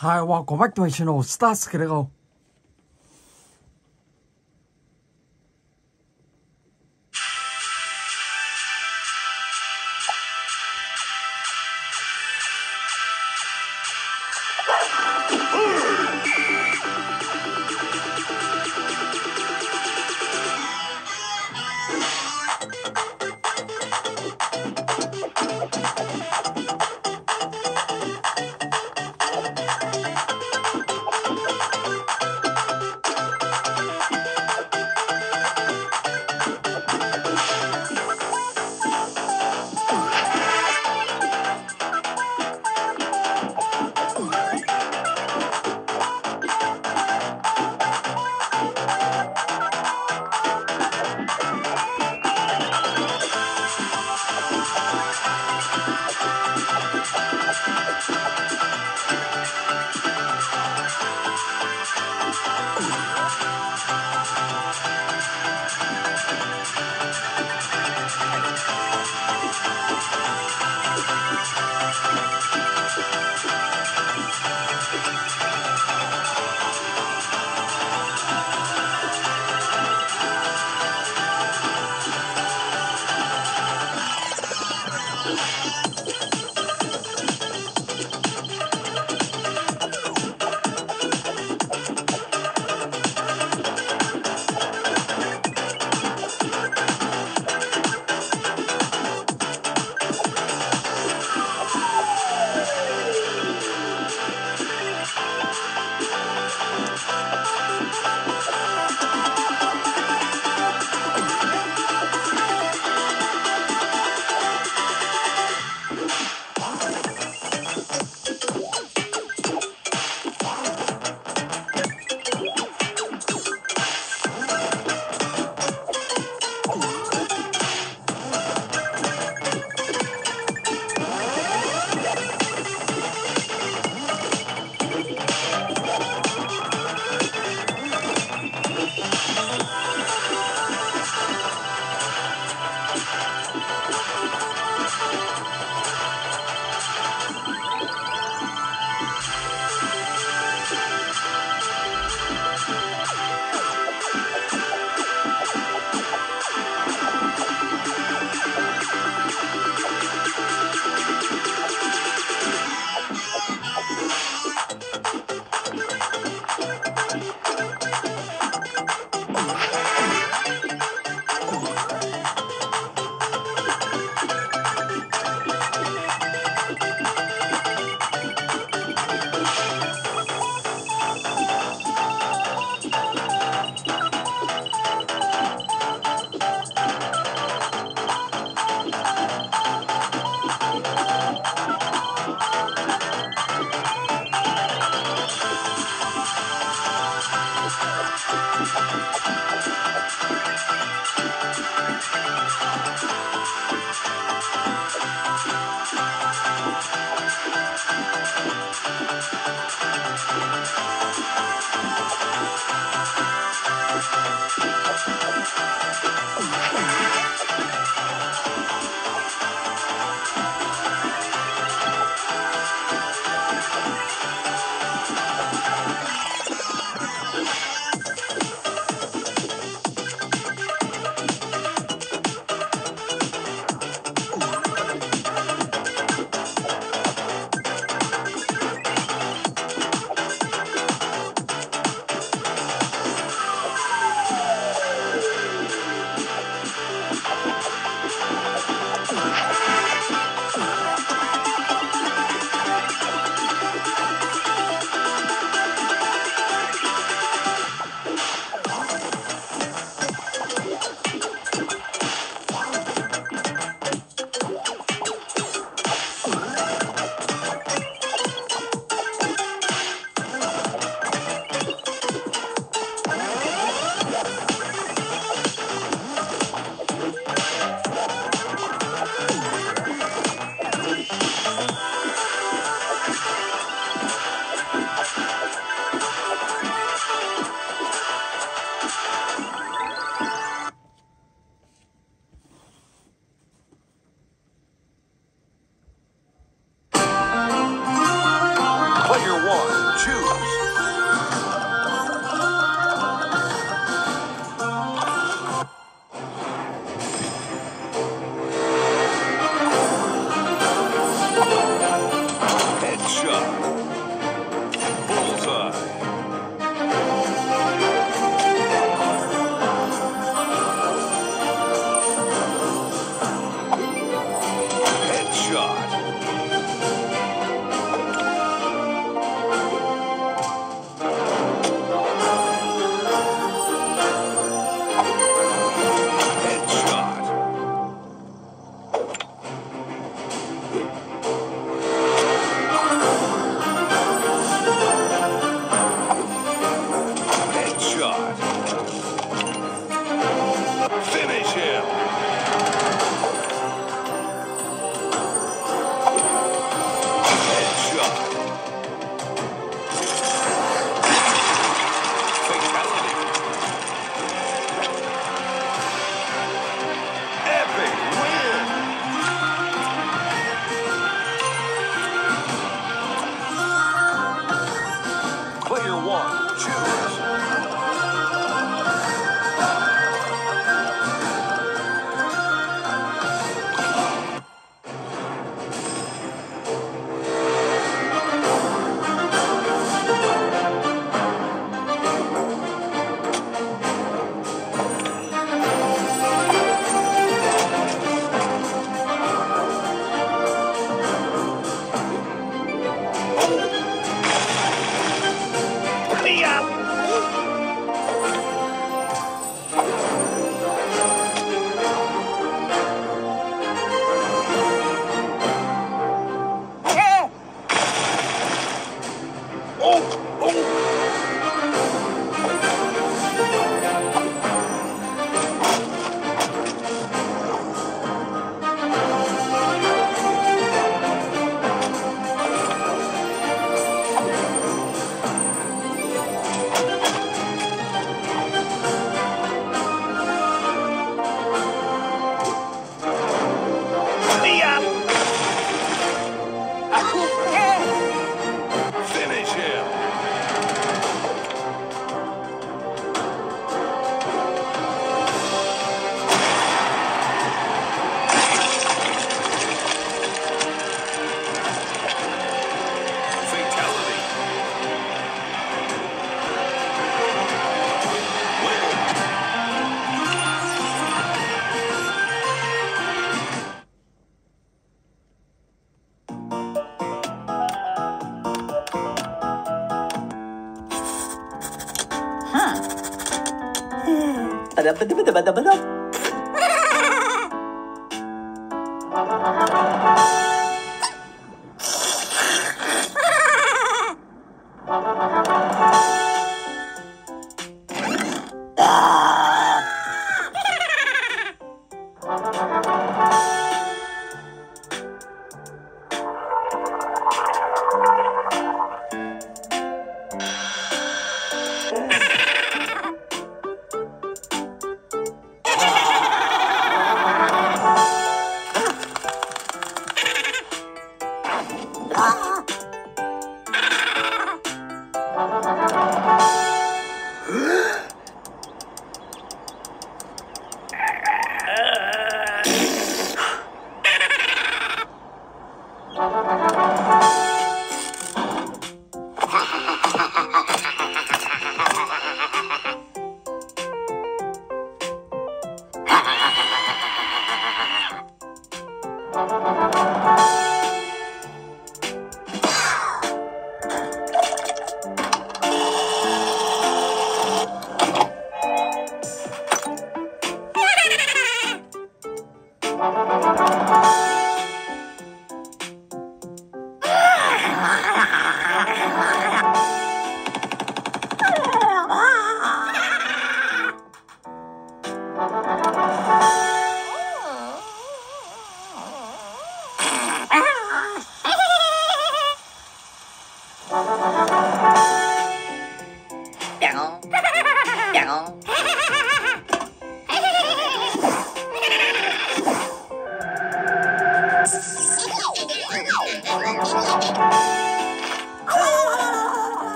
Hi, welcome back to my channel, Startskidoo.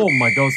Oh my gosh.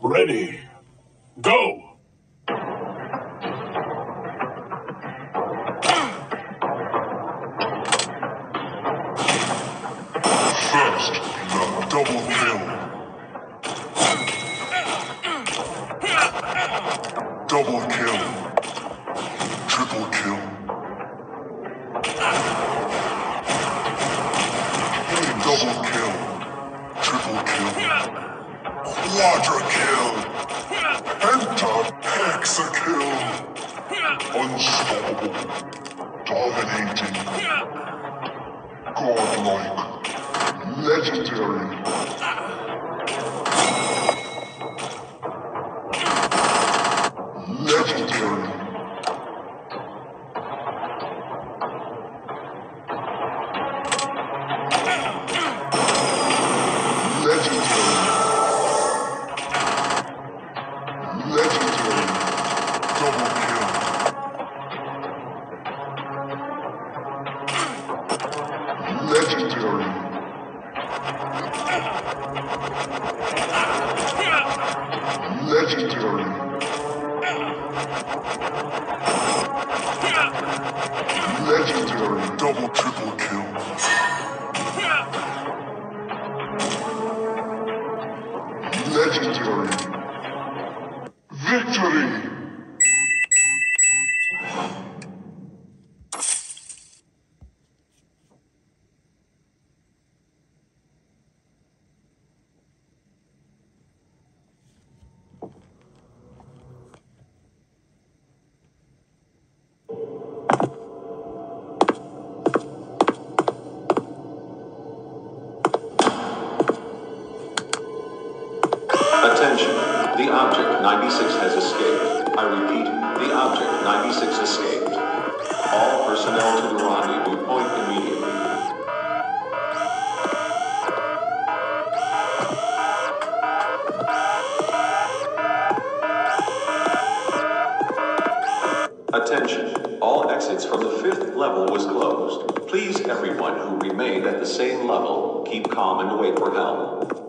Ready, go! First, the double kill. Double kill. Triple kill. Double kill. Triple kill. Quadra kill! Pentakill! Unstoppable! Dominating! Godlike! Legendary! Legendary! Legendary. Victory! 96 has escaped. I repeat, the object 96 escaped. All personnel to the rendezvous point immediately. Attention, all exits from the 5th level was closed. Please everyone who remained at the same level, keep calm and wait for help.